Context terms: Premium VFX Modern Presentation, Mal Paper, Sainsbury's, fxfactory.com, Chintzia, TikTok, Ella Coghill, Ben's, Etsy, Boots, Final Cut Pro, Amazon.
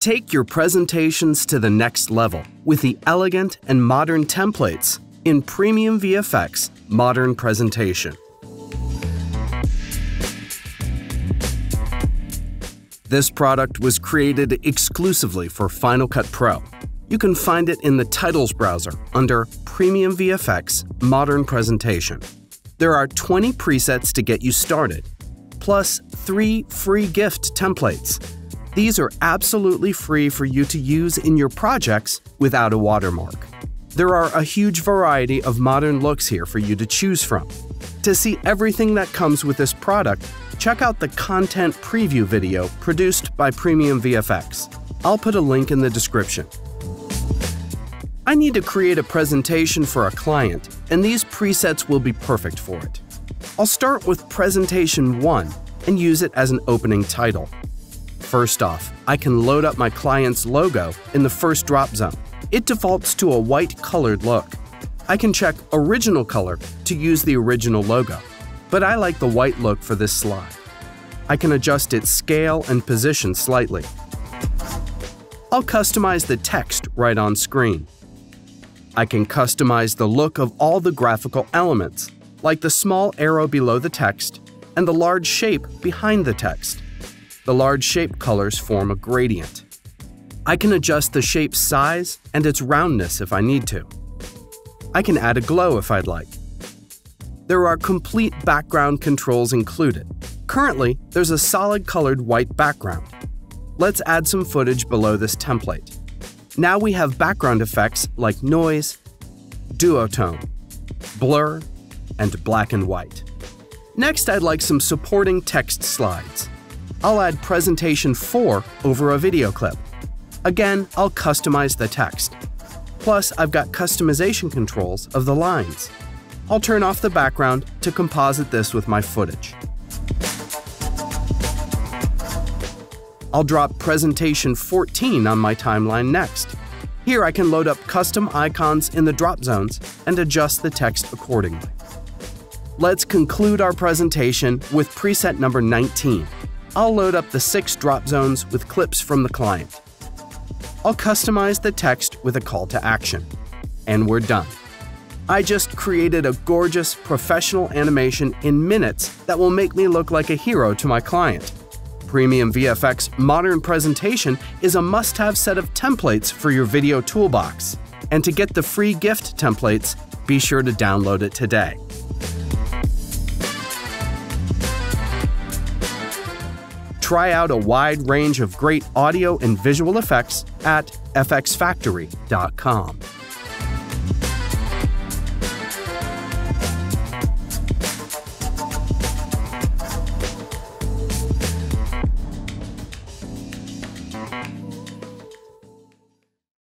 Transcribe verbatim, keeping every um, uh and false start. Take your presentations to the next level with the elegant and modern templates in Premium V F X Modern Presentation. This product was created exclusively for Final Cut Pro. You can find it in the Titles browser under Premium V F X Modern Presentation. There are twenty presets to get you started, plus three free gift templates. These are absolutely free for you to use in your projects without a watermark. There are a huge variety of modern looks here for you to choose from. To see everything that comes with this product, check out the content preview video produced by Premium V F X. I'll put a link in the description. I need to create a presentation for a client, and these presets will be perfect for it. I'll start with Presentation one and use it as an opening title. First off, I can load up my client's logo in the first drop zone. It defaults to a white colored look. I can check original color to use the original logo, but I like the white look for this slide. I can adjust its scale and position slightly. I'll customize the text right on screen. I can customize the look of all the graphical elements, like the small arrow below the text and the large shape behind the text. The large shape colors form a gradient. I can adjust the shape's size and its roundness if I need to. I can add a glow if I'd like. There are complete background controls included. Currently, there's a solid colored white background. Let's add some footage below this template. Now we have background effects like noise, duotone, blur, and black and white. Next, I'd like some supporting text slides. I'll add Presentation four over a video clip. Again, I'll customize the text. Plus, I've got customization controls of the lines. I'll turn off the background to composite this with my footage. I'll drop Presentation fourteen on my timeline next. Here I can load up custom icons in the drop zones and adjust the text accordingly. Let's conclude our presentation with preset number nineteen. I'll load up the six drop zones with clips from the client. I'll customize the text with a call to action. And we're done. I just created a gorgeous professional animation in minutes that will make me look like a hero to my client. Premium V F X Modern Presentation is a must-have set of templates for your video toolbox. And to get the free gift templates, be sure to download it today. Try out a wide range of great audio and visual effects at f x factory dot com.